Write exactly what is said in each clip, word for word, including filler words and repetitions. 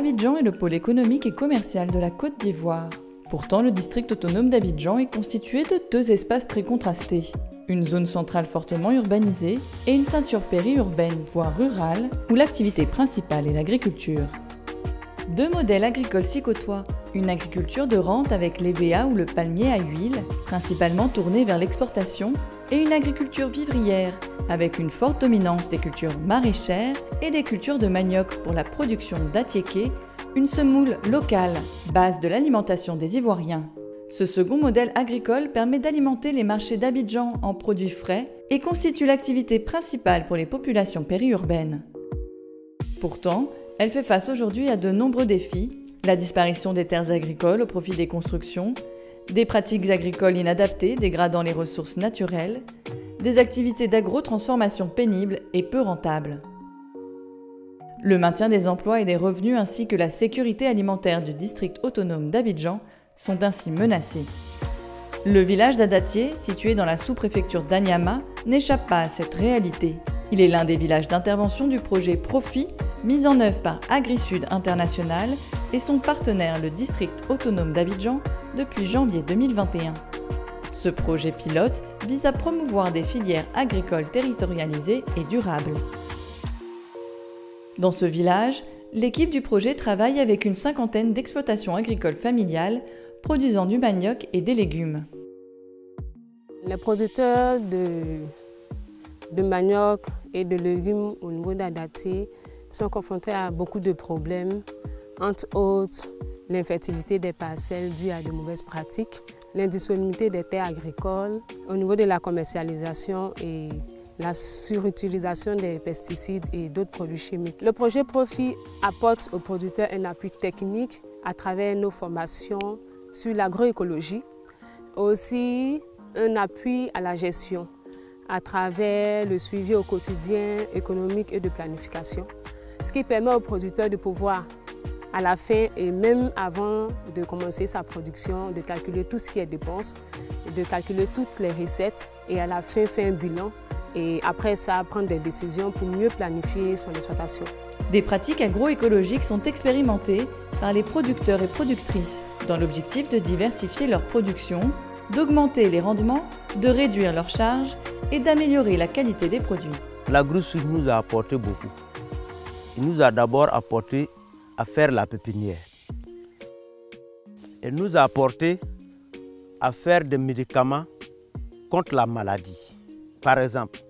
Abidjan est le pôle économique et commercial de la Côte d'Ivoire. Pourtant, le district autonome d'Abidjan est constitué de deux espaces très contrastés. Une zone centrale fortement urbanisée et une ceinture périurbaine, voire rurale, où l'activité principale est l'agriculture. Deux modèles agricoles s'y côtoient. Une agriculture de rente avec l'ébéa ou le palmier à huile, principalement tournée vers l'exportation, et une agriculture vivrière, avec une forte dominance des cultures maraîchères et des cultures de manioc pour la production d'attiéké, une semoule locale, base de l'alimentation des Ivoiriens. Ce second modèle agricole permet d'alimenter les marchés d'Abidjan en produits frais et constitue l'activité principale pour les populations périurbaines. Pourtant, elle fait face aujourd'hui à de nombreux défis, la disparition des terres agricoles au profit des constructions, des pratiques agricoles inadaptées dégradant les ressources naturelles, des activités d'agro-transformation pénibles et peu rentables. Le maintien des emplois et des revenus ainsi que la sécurité alimentaire du district autonome d'Abidjan sont ainsi menacés. Le village d'Adatier, situé dans la sous-préfecture d'Anyama, n'échappe pas à cette réalité. Il est l'un des villages d'intervention du projet Profit, mis en œuvre par AgriSud International et son partenaire le district autonome d'Abidjan depuis janvier deux mille vingt et un. Ce projet pilote vise à promouvoir des filières agricoles territorialisées et durables. Dans ce village, l'équipe du projet travaille avec une cinquantaine d'exploitations agricoles familiales produisant du manioc et des légumes. Les producteurs de, de manioc et de légumes au niveau d'Adatier sont confrontés à beaucoup de problèmes, entre autres l'infertilité des parcelles due à de mauvaises pratiques, l'indisponibilité des terres agricoles, au niveau de la commercialisation et la surutilisation des pesticides et d'autres produits chimiques. Le projet Profit apporte aux producteurs un appui technique à travers nos formations sur l'agroécologie, aussi un appui à la gestion à travers le suivi au quotidien économique et de planification, ce qui permet aux producteurs de pouvoir, à la fin et même avant de commencer sa production, de calculer tout ce qui est dépenses, de calculer toutes les recettes et à la fin faire un bilan et après ça prendre des décisions pour mieux planifier son exploitation. Des pratiques agroécologiques sont expérimentées par les producteurs et productrices dans l'objectif de diversifier leur production, d'augmenter les rendements, de réduire leurs charges et d'améliorer la qualité des produits. L'AgriSud nous a apporté beaucoup. Il nous a d'abord apporté à faire la pépinière. Elle nous a apporté à faire des médicaments contre la maladie. Par exemple,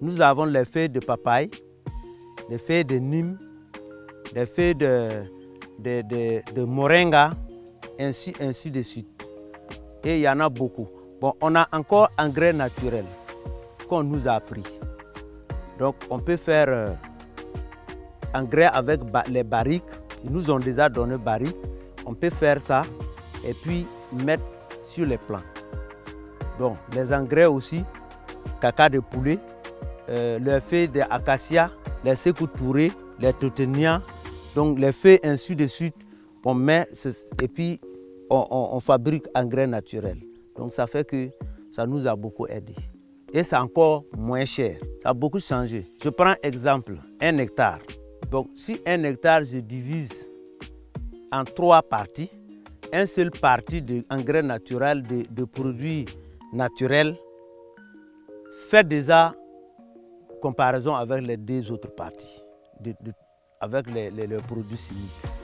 nous avons les feuilles de papaye, les feuilles de nîmes, les feuilles de, de, de, de moringa, ainsi, ainsi de suite. Et il y en a beaucoup. Bon, on a encore engrais naturel qu'on nous a appris. Donc on peut faire euh, engrais avec les barriques, ils nous ont déjà donné barriques, on peut faire ça et puis mettre sur les plants. Donc les engrais aussi, caca de poulet, euh, les feuilles d'acacia, les sekou touré, les totenia, donc les feuilles ainsi de suite, on met et puis on, on, on fabrique engrais naturel. Donc ça fait que ça nous a beaucoup aidé. Et c'est encore moins cher, ça a beaucoup changé. Je prends exemple, un hectare. Donc si un hectare je divise en trois parties, un seul partie d'engrais naturel, de, de produits naturels, fait déjà comparaison avec les deux autres parties, de, de, avec les, les, les produits chimiques.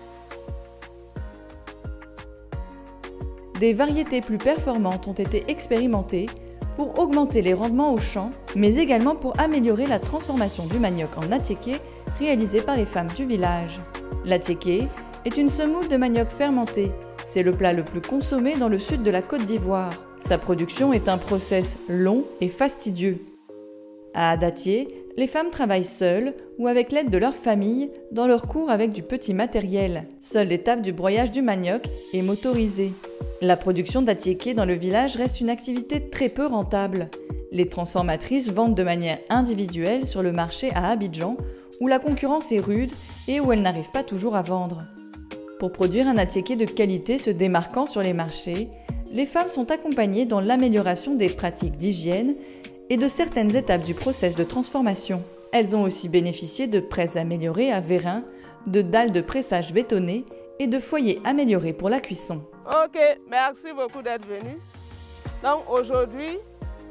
Des variétés plus performantes ont été expérimentées pour augmenter les rendements au champ, mais également pour améliorer la transformation du manioc en attiéké réalisée par les femmes du village. L'attiéké est une semoule de manioc fermentée. C'est le plat le plus consommé dans le sud de la Côte d'Ivoire. Sa production est un process long et fastidieux. À Adatier, les femmes travaillent seules ou avec l'aide de leur famille dans leur cours avec du petit matériel. Seule l'étape du broyage du manioc est motorisée. La production d'attiéké dans le village reste une activité très peu rentable. Les transformatrices vendent de manière individuelle sur le marché à Abidjan, où la concurrence est rude et où elles n'arrivent pas toujours à vendre. Pour produire un attiéké de qualité se démarquant sur les marchés, les femmes sont accompagnées dans l'amélioration des pratiques d'hygiène et de certaines étapes du process de transformation. Elles ont aussi bénéficié de presses améliorées à vérin de dalles de pressage bétonnées et de foyers améliorés pour la cuisson. Ok, merci beaucoup d'être venu. Donc aujourd'hui,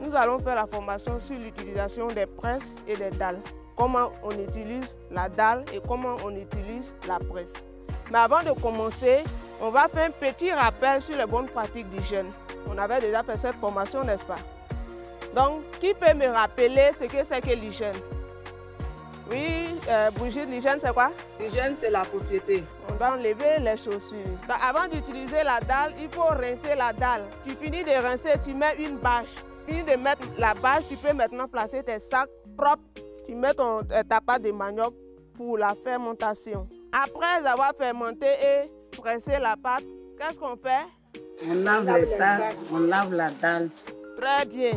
nous allons faire la formation sur l'utilisation des presses et des dalles. Comment on utilise la dalle et comment on utilise la presse. Mais avant de commencer, on va faire un petit rappel sur les bonnes pratiques d'hygiène. On avait déjà fait cette formation, n'est-ce pas? Donc, qui peut me rappeler ce que c'est que l'hygiène? Oui, euh, Brigitte, l'hygiène c'est quoi? L'hygiène c'est la propriété. On doit enlever les chaussures. Donc, avant d'utiliser la dalle, il faut rincer la dalle. Tu finis de rincer, tu mets une bâche. Tu finis de mettre la bâche, tu peux maintenant placer tes sacs propres. Tu mets ton, ta pâte de manioc pour la fermentation. Après avoir fermenté et pressé la pâte, qu'est-ce qu'on fait? On lave, on lave les sacs, on lave la dalle. Très bien.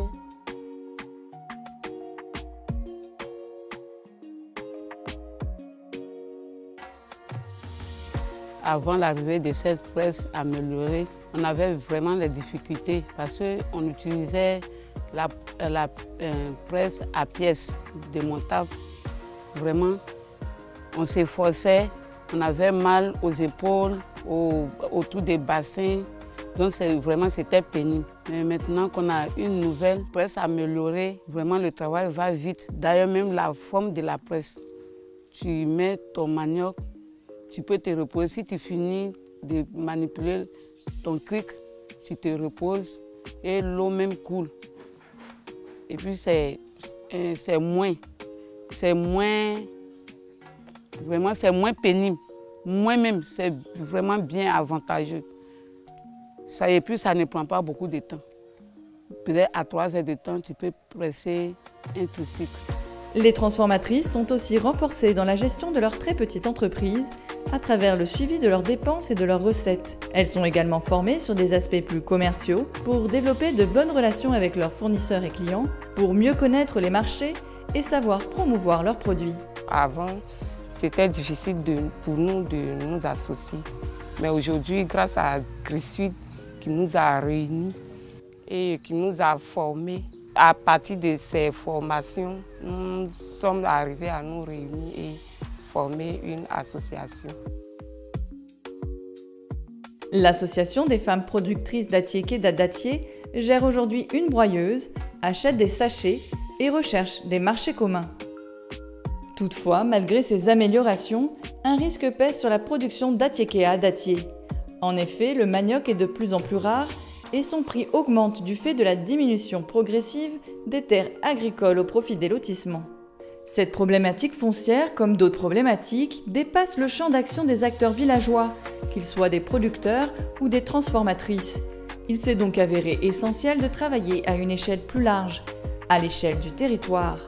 Avant l'arrivée de cette presse améliorée, on avait vraiment des difficultés parce qu'on utilisait la, la euh, presse à pièces démontable. Vraiment, on s'efforçait, on avait mal aux épaules, au, autour des bassins. Donc vraiment, c'était pénible. Mais maintenant qu'on a une nouvelle presse améliorée, vraiment le travail va vite. D'ailleurs, même la forme de la presse, tu mets ton manioc, tu peux te reposer. Si tu finis de manipuler ton cric, tu te reposes et l'eau même coule. Et puis c'est moins, c'est moins, vraiment c'est moins pénible. Moins même, c'est vraiment bien avantageux. Ça et puis ça ne prend pas beaucoup de temps. Peut-être à trois heures de temps, tu peux presser un tricycle. Les transformatrices sont aussi renforcées dans la gestion de leur très petite entreprise à travers le suivi de leurs dépenses et de leurs recettes. Elles sont également formées sur des aspects plus commerciaux pour développer de bonnes relations avec leurs fournisseurs et clients, pour mieux connaître les marchés et savoir promouvoir leurs produits. Avant, c'était difficile de, pour nous de nous associer. Mais aujourd'hui, grâce à AgriSud qui nous a réunis et qui nous a formés, à partir de ces formations, nous sommes arrivés à nous réunir et former une association. L'association des femmes productrices d'attiéké d'Adatier gère aujourd'hui une broyeuse, achète des sachets et recherche des marchés communs. Toutefois, malgré ces améliorations, un risque pèse sur la production d'attiéké à Adatier. En effet, le manioc est de plus en plus rare et son prix augmente du fait de la diminution progressive des terres agricoles au profit des lotissements. Cette problématique foncière, comme d'autres problématiques, dépasse le champ d'action des acteurs villageois, qu'ils soient des producteurs ou des transformatrices. Il s'est donc avéré essentiel de travailler à une échelle plus large, à l'échelle du territoire.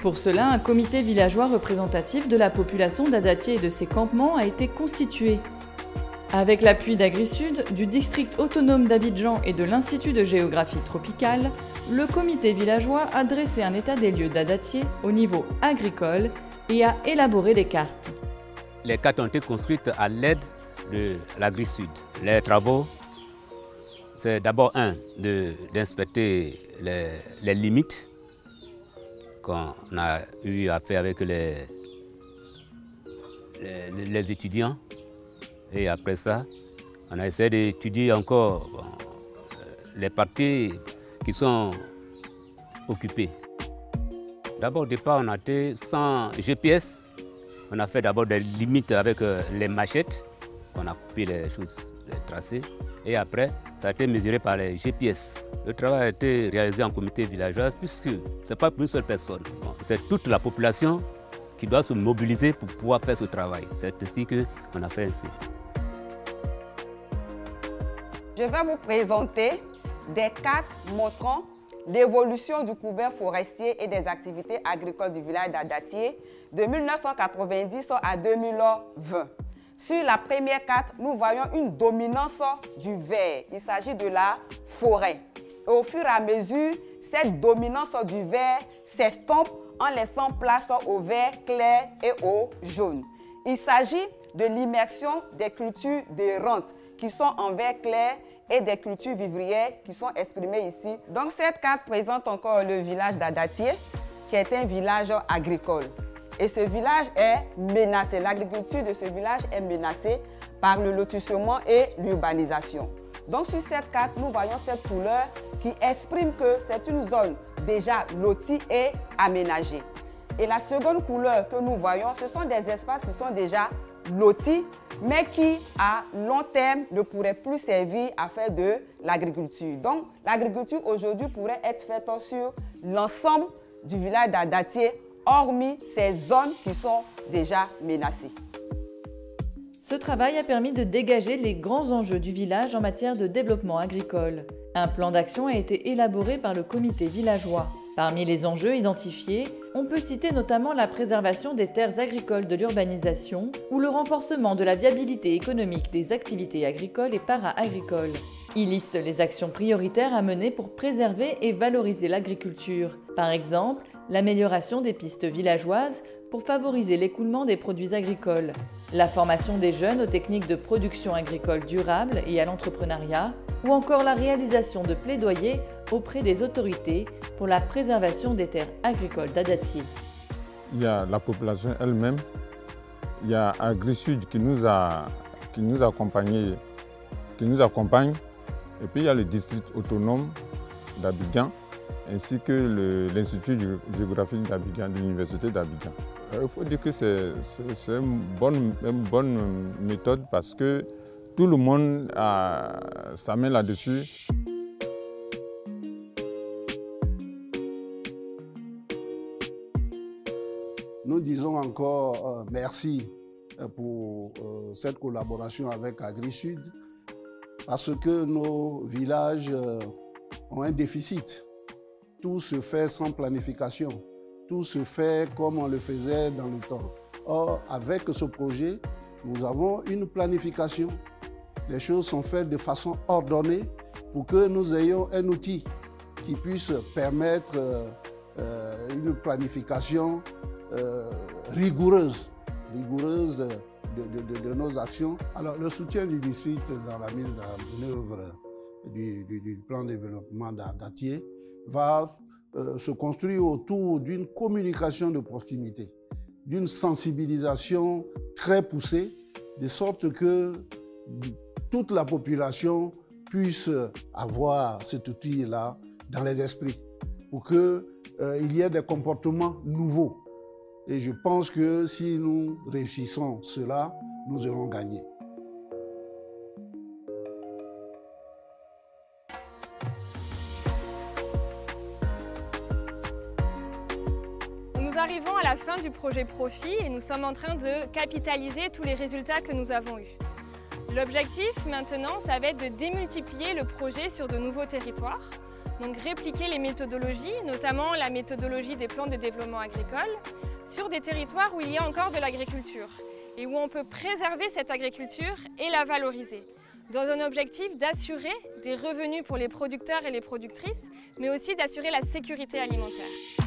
Pour cela, un comité villageois représentatif de la population d'Adatier et de ses campements a été constitué. Avec l'appui d'AgriSud, du district autonome d'Abidjan et de l'Institut de géographie tropicale, le comité villageois a dressé un état des lieux d'Adatier au niveau agricole et a élaboré des cartes. Les cartes ont été construites à l'aide de l'AgriSud. Les travaux, c'est d'abord un, d'inspecter les, les limites qu'on a eu à faire avec les, les, les étudiants. Et après ça, on a essayé d'étudier encore les parties qui sont occupées. D'abord, au départ, on a été sans G P S. On a fait d'abord des limites avec les machettes. On a coupé les choses, les tracés. Et après, ça a été mesuré par les G P S. Le travail a été réalisé en comité villageois puisque ce n'est pas pour une seule personne. Bon, c'est toute la population qui doit se mobiliser pour pouvoir faire ce travail. C'est ainsi qu'on a fait ainsi. Je vais vous présenter des cartes montrant l'évolution du couvert forestier et des activités agricoles du village d'Adatier de mille neuf cent quatre-vingt-dix à deux mille vingt. Sur la première carte, nous voyons une dominance du vert. Il s'agit de la forêt. Et au fur et à mesure, cette dominance du vert s'estompe en laissant place au vert clair et au jaune. Il s'agit de l'immersion des cultures des rentes qui sont en vert clair et des cultures vivrières qui sont exprimées ici. Donc cette carte présente encore le village d'Adatier qui est un village agricole. Et ce village est menacé, l'agriculture de ce village est menacée par le lotissement et l'urbanisation. Donc sur cette carte, nous voyons cette couleur qui exprime que c'est une zone déjà lotie et aménagée. Et la seconde couleur que nous voyons, ce sont des espaces qui sont déjà lotis, mais qui à long terme ne pourraient plus servir à faire de l'agriculture. Donc l'agriculture aujourd'hui pourrait être faite sur l'ensemble du village d'Adatier, hormis ces zones qui sont déjà menacées. Ce travail a permis de dégager les grands enjeux du village en matière de développement agricole. Un plan d'action a été élaboré par le comité villageois. Parmi les enjeux identifiés, on peut citer notamment la préservation des terres agricoles de l'urbanisation ou le renforcement de la viabilité économique des activités agricoles et para-agricoles. Il liste les actions prioritaires à mener pour préserver et valoriser l'agriculture. Par exemple, l'amélioration des pistes villageoises pour favoriser l'écoulement des produits agricoles, la formation des jeunes aux techniques de production agricole durable et à l'entrepreneuriat, ou encore la réalisation de plaidoyers auprès des autorités pour la préservation des terres agricoles d'Adatier. Il y a la population elle-même, il y a AgriSud qui nous a, qui nous accompagnés, qui nous accompagne, et puis il y a le district autonome d'Abidjan, ainsi que l'Institut géographique d'Abidjan, de l'Université d'Abidjan. Il faut dire que c'est une bonne, une bonne méthode parce que tout le monde a sa main là-dessus. Nous disons encore merci pour cette collaboration avec AgriSud parce que nos villages ont un déficit. Tout se fait sans planification, tout se fait comme on le faisait dans le temps. Or, avec ce projet, nous avons une planification. Les choses sont faites de façon ordonnée pour que nous ayons un outil qui puisse permettre euh, une planification euh, rigoureuse, rigoureuse de, de, de, de nos actions. Alors, le soutien du district dans la mise en œuvre du, du, du plan de développement d'Adatier va euh, se construire autour d'une communication de proximité, d'une sensibilisation très poussée, de sorte que toute la population puisse avoir cet outil-là dans les esprits, pour qu'il euh, y ait des comportements nouveaux. Et je pense que si nous réussissons cela, nous aurons gagné. Nous arrivons à la fin du projet Profit et nous sommes en train de capitaliser tous les résultats que nous avons eus. L'objectif maintenant, ça va être de démultiplier le projet sur de nouveaux territoires, donc répliquer les méthodologies, notamment la méthodologie des plans de développement agricole, sur des territoires où il y a encore de l'agriculture et où on peut préserver cette agriculture et la valoriser, dans un objectif d'assurer des revenus pour les producteurs et les productrices, mais aussi d'assurer la sécurité alimentaire.